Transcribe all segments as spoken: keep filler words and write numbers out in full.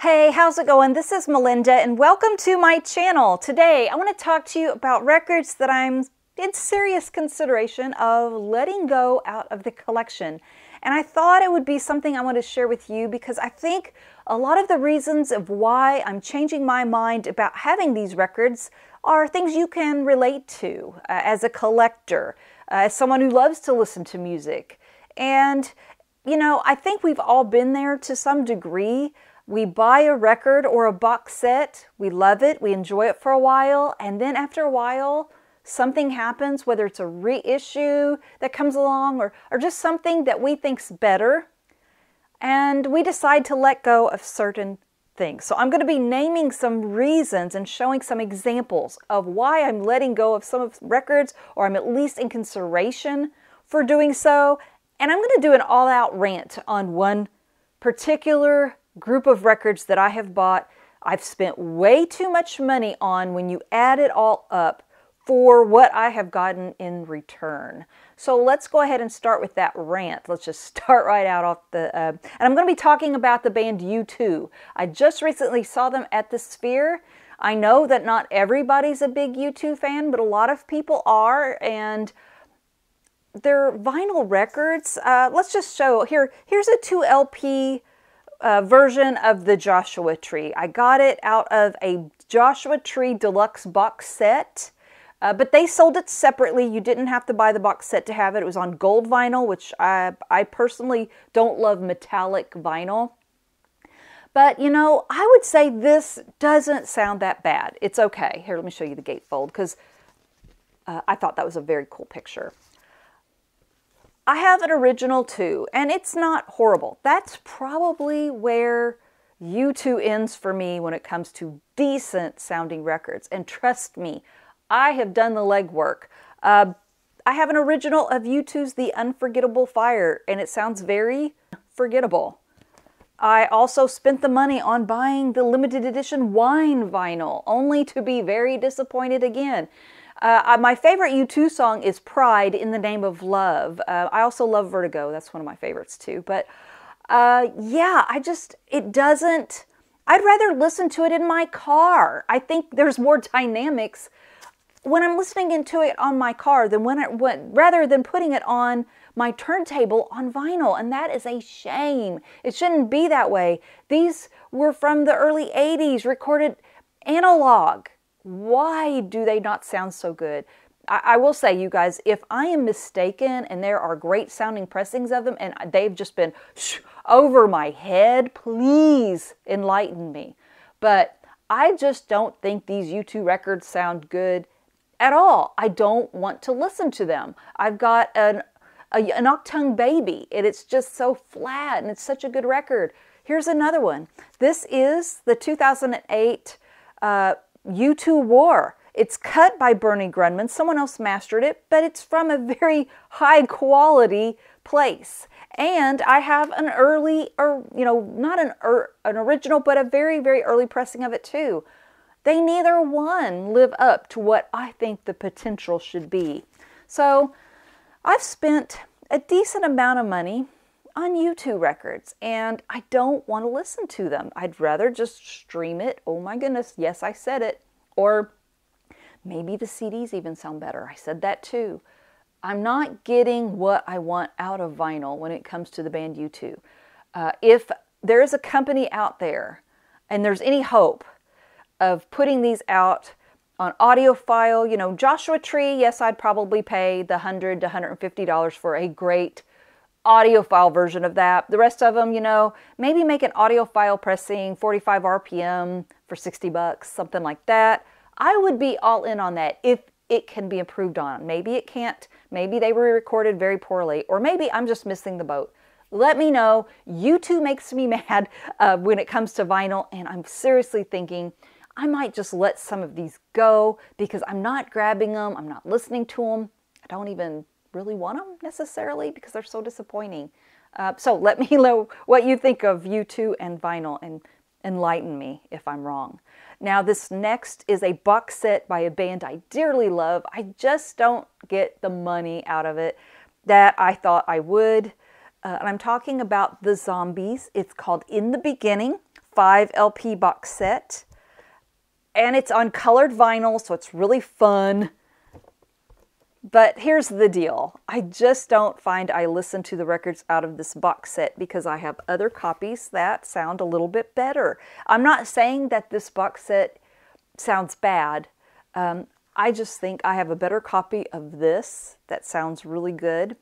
Hey, how's it going? This is Melinda and welcome to my channel. Today, I want to talk to you about records that I'm in serious consideration of letting go out of the collection. And I thought it would be something I want to share with you because I think a lot of the reasons of why I'm changing my mind about having these records are things you can relate to uh, as a collector, uh, as someone who loves to listen to music. And, you know, I think we've all been there to some degree. We buy a record or a box set, we love it, we enjoy it for a while, and then after a while, something happens, whether it's a reissue that comes along or, or just something that we think's better, and we decide to let go of certain things. So I'm going to be naming some reasons and showing some examples of why I'm letting go of some of records, or I'm at least in consideration for doing so, and I'm going to do an all-out rant on one particular group of records that I have bought, I've spent way too much money on when you add it all up for what I have gotten in return. So let's go ahead and start with that rant. Let's just start right out off the, uh, and I'm going to be talking about the band U two. I just recently saw them at the Sphere. I know that not everybody's a big U two fan, but a lot of people are, and their vinyl records, uh, let's just show, here, here's a two L P Uh, version of the Joshua Tree. I got it out of a Joshua Tree deluxe box set, uh, but they sold it separately. You didn't have to buy the box set to have it. It was on gold vinyl, which I, I personally don't love metallic vinyl. But, you know, I would say this doesn't sound that bad. It's okay. Here, let me show you the gatefold because uh, I thought that was a very cool picture. I have an original too, and it's not horrible. That's probably where U two ends for me when it comes to decent sounding records. And trust me, I have done the legwork. Uh, I have an original of U two's The Unforgettable Fire, and it sounds very forgettable. I also spent the money on buying the limited edition Wine vinyl, only to be very disappointed again. Uh, my favorite U two song is Pride in the Name of Love. Uh, I also love Vertigo. That's one of my favorites too. But uh, yeah, I just, it doesn't, I'd rather listen to it in my car. I think there's more dynamics when I'm listening into it on my car than when I, when, rather than putting it on my turntable on vinyl. And that is a shame. It shouldn't be that way. These were from the early eighties, recorded analog. Why do they not sound so good? I, I will say, you guys, if I am mistaken and there are great sounding pressings of them and they've just been shh, over my head, please enlighten me. But I just don't think these U two records sound good at all. I don't want to listen to them. I've got an, a, an Achtung Baby and it's just so flat and it's such a good record. Here's another one. This is the two thousand eight uh, U two War. It's cut by Bernie Grundman. Someone else mastered it, but it's from a very high quality place. And I have an early, or you know, not an, er, an original, but a very, very early pressing of it too. They neither one live up to what I think the potential should be. So I've spent a decent amount of money on U two records, and I don't want to listen to them. I'd rather just stream it. Oh my goodness, yes, I said it. Or maybe the C Ds even sound better. I said that too. I'm not getting what I want out of vinyl when it comes to the band U two. Uh, if there is a company out there and there's any hope of putting these out on audiophile, you know, Joshua Tree, yes, I'd probably pay the one hundred to one hundred fifty dollars for a great audiophile version of that. The rest of them, you know, maybe make an audiophile pressing, forty-five R P M for sixty bucks, something like that. I would be all in on that if it can be improved on. Maybe it can't. Maybe they were recorded very poorly, or maybe I'm just missing the boat. Let me know. U two makes me mad uh, when it comes to vinyl, and I'm seriously thinking I might just let some of these go because I'm not grabbing them. I'm not listening to them. I don't even really want them necessarily because they're so disappointing. Uh, so let me know what you think of U two and vinyl and enlighten me if I'm wrong. Now this next is a box set by a band I dearly love. I just don't get the money out of it that I thought I would. Uh, and I'm talking about The Zombies. It's called In the Beginning five L P box set. And it's on colored vinyl, so it's really fun. But here's the deal. I just don't find I listen to the records out of this box set because I have other copies that sound a little bit better. I'm not saying that this box set sounds bad. Um, I just think I have a better copy of this that sounds really good.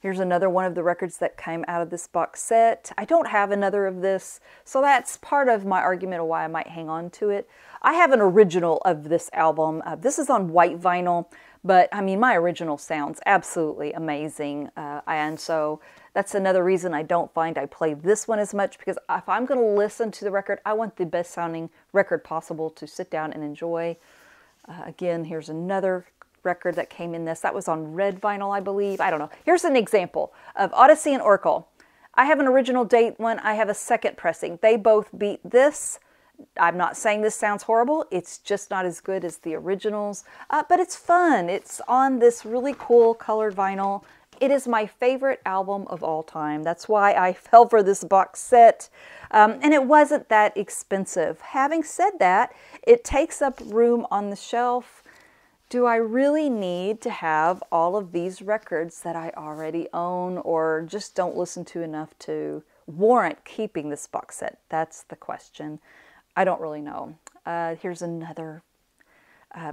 Here's another one of the records that came out of this box set. I don't have another of this, so that's part of my argument of why I might hang on to it. I have an original of this album. Uh, this is on white vinyl, but I mean, my original sounds absolutely amazing. Uh, and so that's another reason I don't find I play this one as much, because if I'm gonna listen to the record, I want the best sounding record possible to sit down and enjoy. Uh, again, here's another record that came in this. That was on red vinyl, I believe. I don't know. Here's an example of Odyssey and Oracle. I have an original date one. I have a second pressing. They both beat this. I'm not saying this sounds horrible. It's just not as good as the originals, uh, but it's fun. It's on this really cool colored vinyl. It is my favorite album of all time. That's why I fell for this box set. Um, and it wasn't that expensive. Having said that, it takes up room on the shelf. Do I really need to have all of these records that I already own or just don't listen to enough to warrant keeping this box set? That's the question. I don't really know. Uh, here's another uh,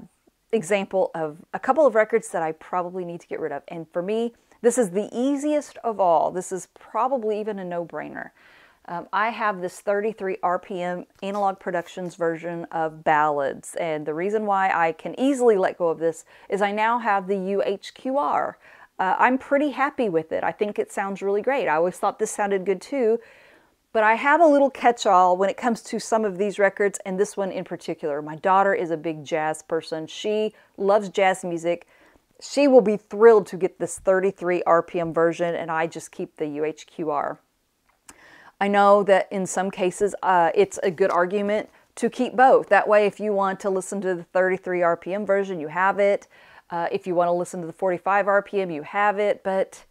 example of a couple of records that I probably need to get rid of. And for me, this is the easiest of all. This is probably even a no-brainer. Um, I have this thirty-three R P M Analog Productions version of Ballads, and the reason why I can easily let go of this is I now have the U H Q R. Uh, I'm pretty happy with it. I think it sounds really great. I always thought this sounded good too, but I have a little catch-all when it comes to some of these records, and this one in particular. My daughter is a big jazz person. She loves jazz music. She will be thrilled to get this thirty-three R P M version, and I just keep the U H Q R. I know that in some cases, uh, it's a good argument to keep both. That way, if you want to listen to the thirty-three R P M version, you have it. Uh, if you want to listen to the forty-five R P M, you have it. But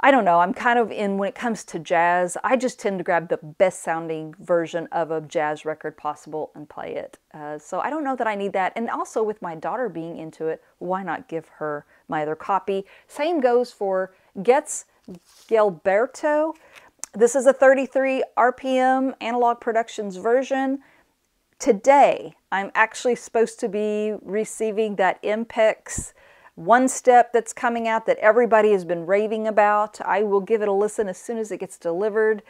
I don't know, I'm kind of in, when it comes to jazz, I just tend to grab the best sounding version of a jazz record possible and play it. Uh, so I don't know that I need that. And also with my daughter being into it, why not give her my other copy? Same goes for Getz/Gilberto. This is a thirty-three R P M Analog Productions version. Today, I'm actually supposed to be receiving that Impex one step that's coming out that everybody has been raving about. I will give it a listen as soon as it gets delivered.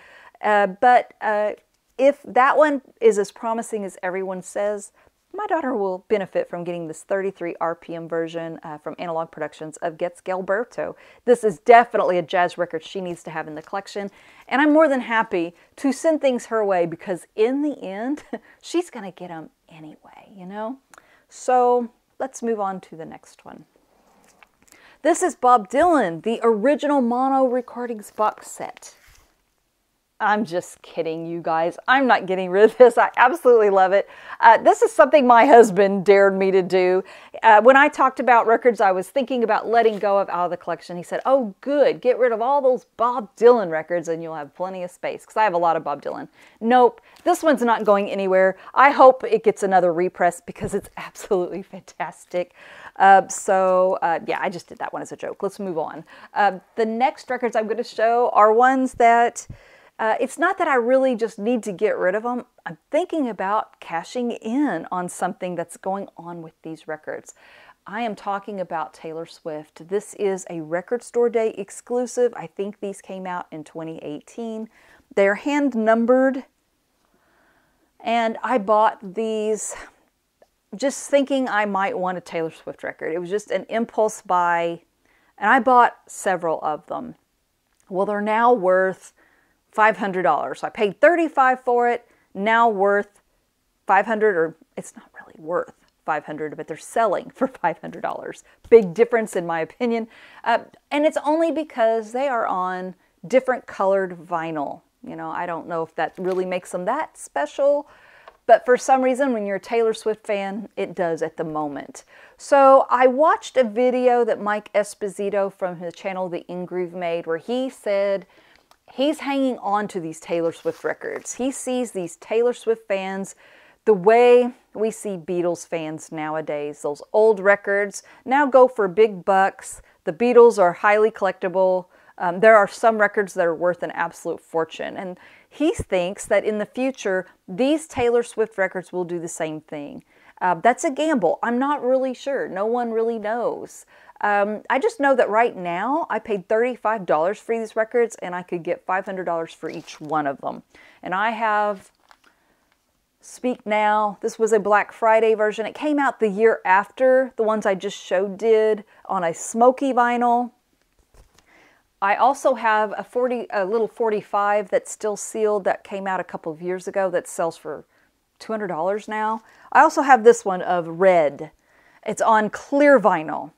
Uh, but uh, if that one is as promising as everyone says, my daughter will benefit from getting this thirty-three R P M version uh, from Analog Productions of Getz/Gilberto. This is definitely a jazz record she needs to have in the collection, and I'm more than happy to send things her way because in the end, she's gonna get them anyway, you know? So let's move on to the next one. This is Bob Dylan, the original mono recordings box set. I'm just kidding, you guys. I'm not getting rid of this. I absolutely love it. Uh, this is something my husband dared me to do. Uh, when I talked about records I was thinking about letting go of out of the collection, he said, oh, good, get rid of all those Bob Dylan records and you'll have plenty of space, because I have a lot of Bob Dylan. Nope, this one's not going anywhere. I hope it gets another repress because it's absolutely fantastic. Uh, so, uh, yeah, I just did that one as a joke. Let's move on. Uh, the next records I'm going to show are ones that... Uh, it's not that I really just need to get rid of them. I'm thinking about cashing in on something that's going on with these records. I am talking about Taylor Swift. This is a Record Store Day exclusive. I think these came out in twenty eighteen. They're hand numbered. And I bought these just thinking I might want a Taylor Swift record. It was just an impulse buy. And I bought several of them. Well, they're now worth five hundred dollars. So I paid thirty-five dollars for it, now worth five hundred dollars, or it's not really worth five hundred dollars, but they're selling for five hundred dollars. Big difference in my opinion. Uh, and it's only because they are on different colored vinyl. You know, I don't know if that really makes them that special, but for some reason, when you're a Taylor Swift fan, it does at the moment. So I watched a video that Mike Esposito from his channel, The InGroove, made where he said, he's hanging on to these Taylor Swift records. He sees these Taylor Swift fans the way we see Beatles fans nowadays. Those old records now go for big bucks. The Beatles are highly collectible. Um, there are some records that are worth an absolute fortune. And he thinks that in the future, these Taylor Swift records will do the same thing. Uh, that's a gamble. I'm not really sure. No one really knows. Um, I just know that right now I paid thirty-five dollars for these records and I could get five hundred dollars for each one of them. And I have Speak Now. This was a Black Friday version. It came out the year after the ones I just showed did on a smoky vinyl. I also have a forty, a little forty-five that's still sealed that came out a couple of years ago that sells for two hundred dollars now. I also have this one of Red. It's on clear vinyl.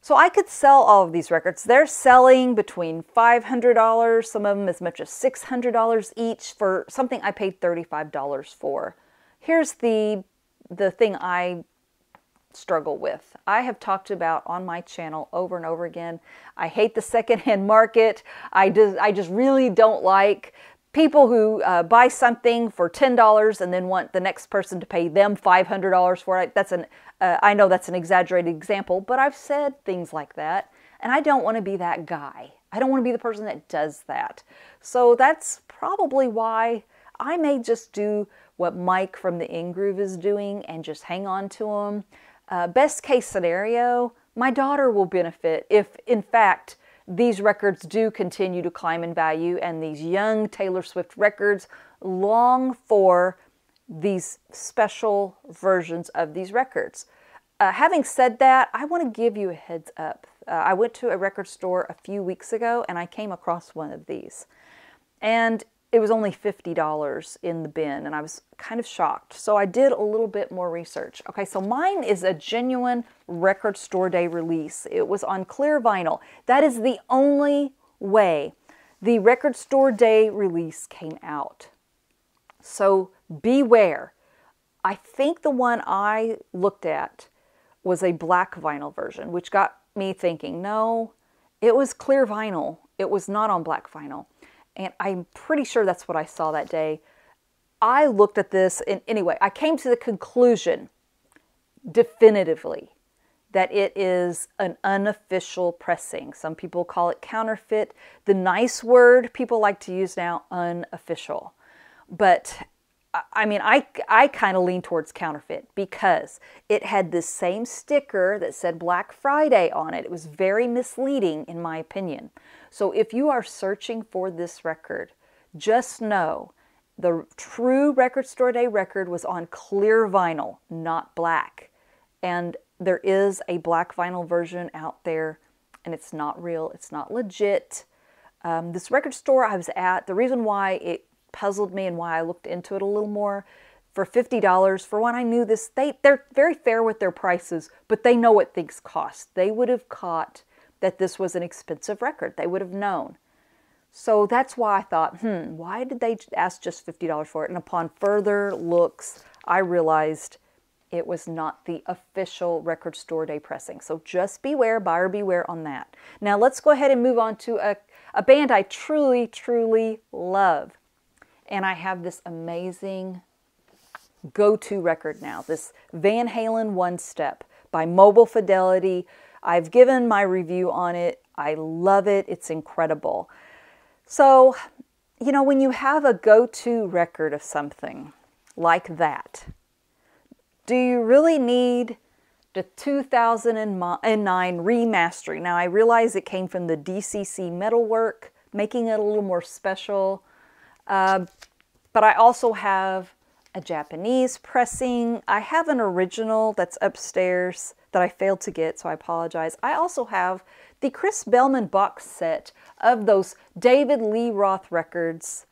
So I could sell all of these records. They're selling between five hundred dollars, some of them as much as six hundred dollars each for something I paid thirty-five dollars for. Here's the, the thing I struggle with. I have talked about on my channel over and over again, I hate the secondhand market. I just, I just really don't like people who uh, buy something for ten dollars and then want the next person to pay them five hundred dollars for it. That's an, uh, I know that's an exaggerated example, but I've said things like that, and I don't want to be that guy. I don't want to be the person that does that. So that's probably why I may just do what Mike from the InGroove is doing and just hang on to them. Uh, best case scenario, my daughter will benefit if, in fact, these records do continue to climb in value, and these young Taylor Swift records long for these special versions of these records. Uh, having said that, I want to give you a heads up. Uh, I went to a record store a few weeks ago, and I came across one of these. And it was only fifty dollars in the bin, and I was kind of shocked. So I did a little bit more research. Okay, so mine is a genuine record store day release. It was on clear vinyl. That is the only way the record store day release came out. So beware. I think the one I looked at was a black vinyl version, which got me thinking, no, it was clear vinyl. It was not on black vinyl. And I'm pretty sure that's what I saw that day. I looked at this, and anyway, I came to the conclusion definitively that it is an unofficial pressing. Some people call it counterfeit. The nice word people like to use now, unofficial. But I mean, I, I kind of lean towards counterfeit because it had this same sticker that said Black Friday on it. It was very misleading, in my opinion. So if you are searching for this record, just know the true Record Store Day record was on clear vinyl, not black. And there is a black vinyl version out there, and it's not real. It's not legit. Um, this record store I was at, the reason why it puzzled me and why I looked into it a little more. For fifty dollars, for one, I knew this, they, they're very fair with their prices, but they know what things cost. They would have caught that this was an expensive record. They would have known. So that's why I thought, hmm, why did they ask just fifty dollars for it? And upon further looks, I realized it was not the official Record Store Day pressing. So just beware, buyer beware on that. Now let's go ahead and move on to a, a band I truly, truly love. And I have this amazing go-to record now, this Van Halen One Step by Mobile Fidelity. I've given my review on it. I love it. It's incredible. So, you know, when you have a go-to record of something like that, do you really need the two thousand nine remastering? Now, I realize it came from the D C C metalwork, making it a little more special. Uh, but I also have a Japanese pressing. I have an original that's upstairs that I failed to get, so I apologize. I also have the Chris Bellman box set of those David Lee Roth records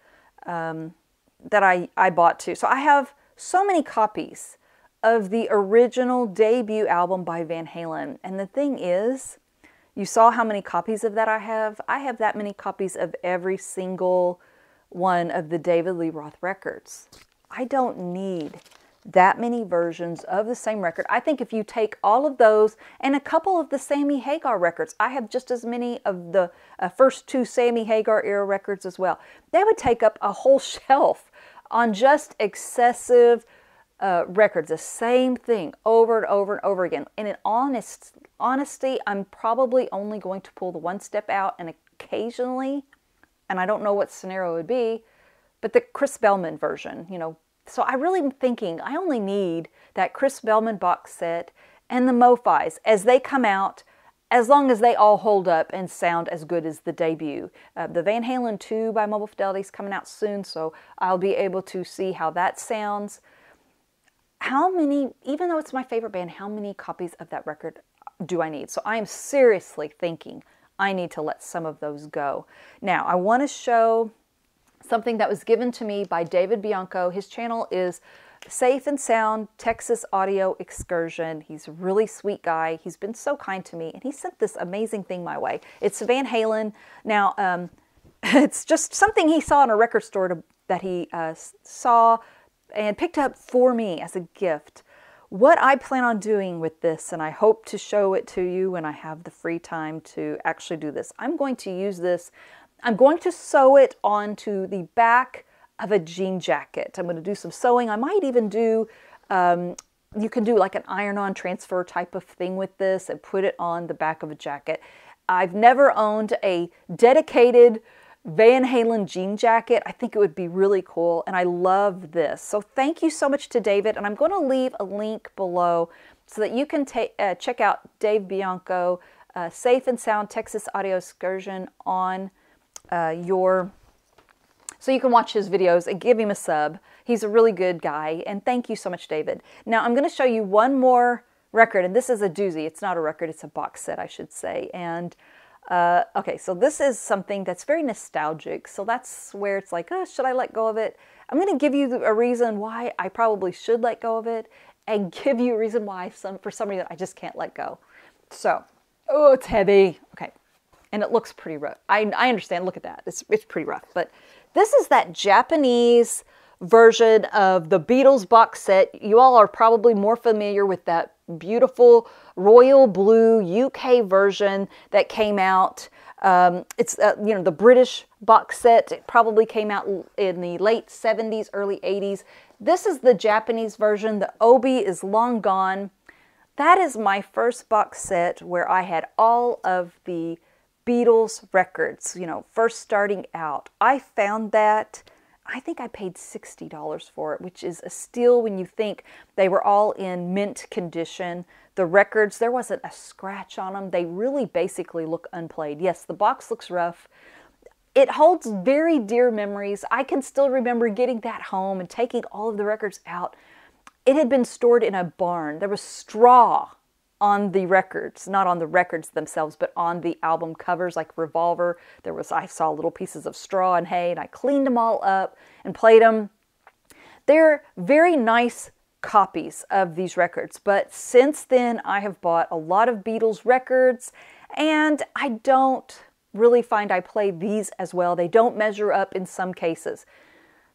um, that I, I bought too. So I have so many copies of the original debut album by Van Halen. And the thing is, you saw how many copies of that I have. I have that many copies of every single one of the David Lee Roth records. I don't need that many versions of the same record. I think if you take all of those and a couple of the Sammy Hagar records, I have just as many of the uh, first two Sammy Hagar era records as well. They would take up a whole shelf on just excessive uh, records, the same thing over and over and over again. And in honest honesty, I'm probably only going to pull the One Step out, and occasionally, and I don't know what scenario it would be, but the Chris Bellman version, you know. So I really am thinking I only need that Chris Bellman box set and the MoFis as they come out, as long as they all hold up and sound as good as the debut. Uh, the Van Halen two by Mobile Fidelity is coming out soon, so I'll be able to see how that sounds. How many, even though it's my favorite band, how many copies of that record do I need? So I am seriously thinking I need to let some of those go. Now, I want to show something that was given to me by David Bianco. His channel is Safe and Sound Texas Audio Excursion. He's a really sweet guy. He's been so kind to me, and he sent this amazing thing my way. It's Van Halen. Now, um, it's just something he saw in a record store to, that he uh, saw and picked up for me as a gift. What I plan on doing with this, and I hope to show it to you when I have the free time to actually do this, I'm going to use this. I'm going to sew it onto the back of a jean jacket. I'm going to do some sewing. I might even do, um, you can do like an iron-on transfer type of thing with this and put it on the back of a jacket. I've never owned a dedicated Van Halen jean jacket. I think it would be really cool, and I love this. So thank you so much to David, and I'm going to leave a link below so that you can take uh, check out Dave Bianco, uh, Safe and Sound Texas Audio Excursion on uh, your... So you can watch his videos and give him a sub. He's a really good guy, and thank you so much, David. Now I'm going to show you one more record, and this is a doozy. It's not a record, it's a box set, I should say. And uh, okay, so this is something that's very nostalgic. So that's where it's like, oh, should I let go of it? I'm going to give you a reason why I probably should let go of it, and give you a reason why some, for some reason I just can't let go. So, oh, it's heavy. Okay, and it looks pretty rough. I, I understand. Look at that. It's, it's pretty rough, but this is that Japanese version of the Beatles box set. You all are probably more familiar with that beautiful royal blue U K version that came out. Um, it's, uh, you know, the British box set. It probably came out in the late seventies, early eighties. This is the Japanese version. The Obi is long gone. That is my first box set where I had all of the Beatles records, you know, first starting out. I found that, I think I paid sixty dollars for it, which is a steal when you think they were all in mint condition. The records, there wasn't a scratch on them. They really basically look unplayed. Yes, the box looks rough. It holds very dear memories. I can still remember getting that home and taking all of the records out. It had been stored in a barn. There was straw on the records, not on the records themselves, but on the album covers, like Revolver. There was, I saw little pieces of straw and hay, and I cleaned them all up and played them. They're very nice copies of these records, but since then I have bought a lot of Beatles records, and I don't really find I play these as well. They don't measure up in some cases.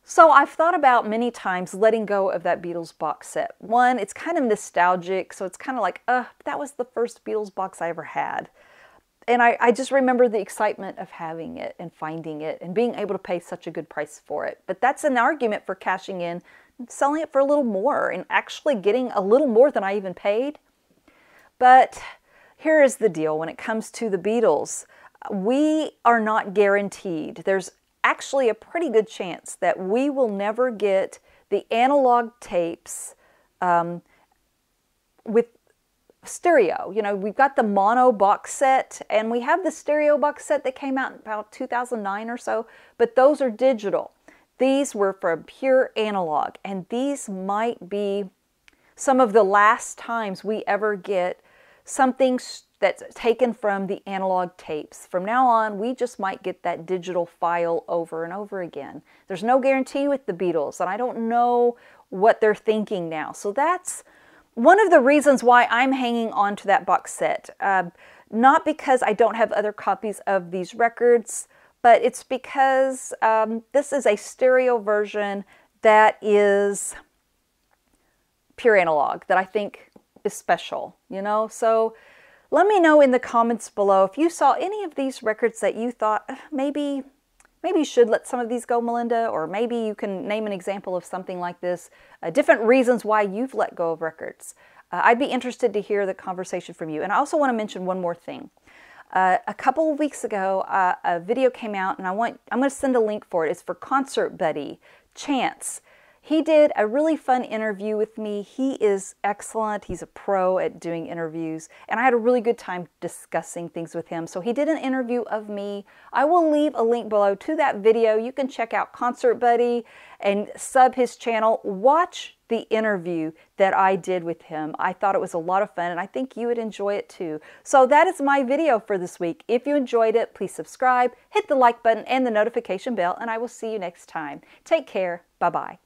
So I've thought about many times letting go of that Beatles box set. One, it's kind of nostalgic, so it's kind of like, uh, that was the first Beatles box I ever had. And I, I just remember the excitement of having it and finding it and being able to pay such a good price for it. But that's an argument for cashing in, selling it for a little more, and actually getting a little more than I even paid. But here is the deal when it comes to the Beatles. We are not guaranteed. There's actually a pretty good chance that we will never get the analog tapes um, with stereo. You know, we've got the mono box set, and we have the stereo box set that came out in about two thousand nine or so, but those are digital. These were from pure analog, and these might be some of the last times we ever get something that's taken from the analog tapes. From now on, we just might get that digital file over and over again. There's no guarantee with the Beatles, and I don't know what they're thinking now. So that's one of the reasons why I'm hanging on to that box set. Uh, not because I don't have other copies of these records, but it's because um, this is a stereo version that is pure analog that I think is special, you know? So let me know in the comments below if you saw any of these records that you thought maybe, maybe you should let some of these go, Melinda, or maybe you can name an example of something like this, uh, different reasons why you've let go of records. Uh, I'd be interested to hear the conversation from you. And I also want to mention one more thing. Uh, a couple of weeks ago, uh, a video came out, and I want, I'm going to send a link for it. It's for Concert Buddie, Chance. He did a really fun interview with me. He is excellent. He's a pro at doing interviews, and I had a really good time discussing things with him. So he did an interview of me. I will leave a link below to that video. You can check out Concert Buddie and sub his channel. Watch the interview that I did with him. I thought it was a lot of fun, and I think you would enjoy it too. So that is my video for this week. If you enjoyed it, please subscribe, hit the like button and the notification bell, and I will see you next time. Take care. Bye-bye.